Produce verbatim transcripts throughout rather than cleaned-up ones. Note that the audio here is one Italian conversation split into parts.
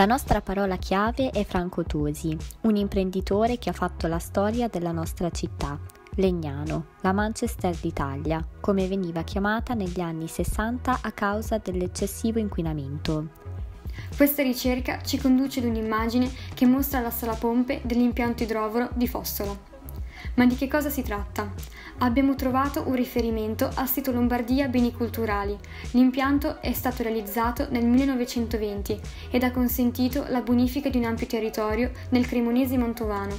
La nostra parola chiave è Franco Tosi, un imprenditore che ha fatto la storia della nostra città, Legnano, la Manchester d'Italia, come veniva chiamata negli anni sessanta a causa dell'eccessivo inquinamento. Questa ricerca ci conduce ad un'immagine che mostra la sala pompe dell'impianto idrovoro di Fossolo. Ma di che cosa si tratta? Abbiamo trovato un riferimento al sito Lombardia Beni Culturali. L'impianto è stato realizzato nel millenovecentoventi ed ha consentito la bonifica di un ampio territorio nel Cremonese-Montovano.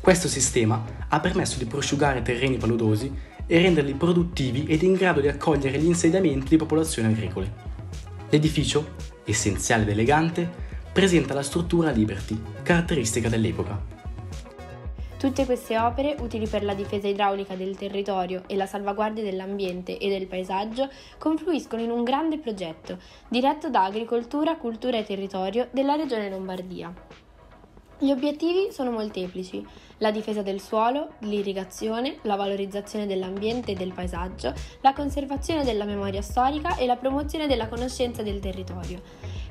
Questo sistema ha permesso di prosciugare terreni paludosi e renderli produttivi ed in grado di accogliere gli insediamenti di popolazioni agricole. L'edificio, essenziale ed elegante, presenta la struttura Liberty, caratteristica dell'epoca. Tutte queste opere, utili per la difesa idraulica del territorio e la salvaguardia dell'ambiente e del paesaggio, confluiscono in un grande progetto, diretto da Agricoltura, Cultura e Territorio della Regione Lombardia. Gli obiettivi sono molteplici: la difesa del suolo, l'irrigazione, la valorizzazione dell'ambiente e del paesaggio, la conservazione della memoria storica e la promozione della conoscenza del territorio.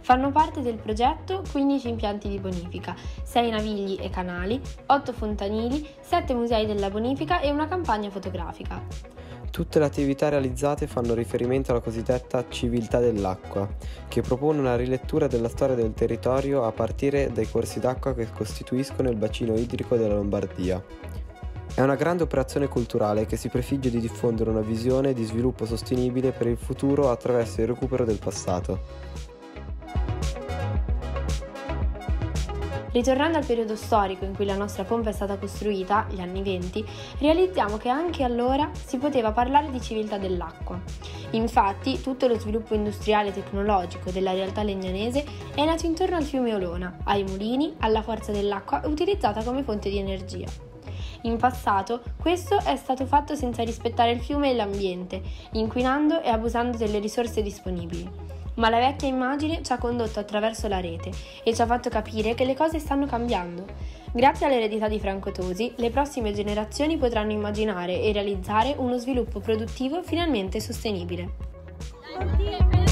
Fanno parte del progetto quindici impianti di bonifica, sei navigli e canali, otto fontanili, sette musei della bonifica e una campagna fotografica. Tutte le attività realizzate fanno riferimento alla cosiddetta civiltà dell'acqua, che propone una rilettura della storia del territorio a partire dai corsi d'acqua che costituiscono il bacino idrico della Lombardia. È una grande operazione culturale che si prefigge di diffondere una visione di sviluppo sostenibile per il futuro attraverso il recupero del passato. Ritornando al periodo storico in cui la nostra pompa è stata costruita, gli anni venti, realizziamo che anche allora si poteva parlare di civiltà dell'acqua. Infatti, tutto lo sviluppo industriale e tecnologico della realtà legnanese è nato intorno al fiume Olona, ai mulini, alla forza dell'acqua utilizzata come fonte di energia. In passato, questo è stato fatto senza rispettare il fiume e l'ambiente, inquinando e abusando delle risorse disponibili. Ma la vecchia immagine ci ha condotto attraverso la rete e ci ha fatto capire che le cose stanno cambiando. Grazie all'eredità di Franco Tosi, le prossime generazioni potranno immaginare e realizzare uno sviluppo produttivo finalmente sostenibile.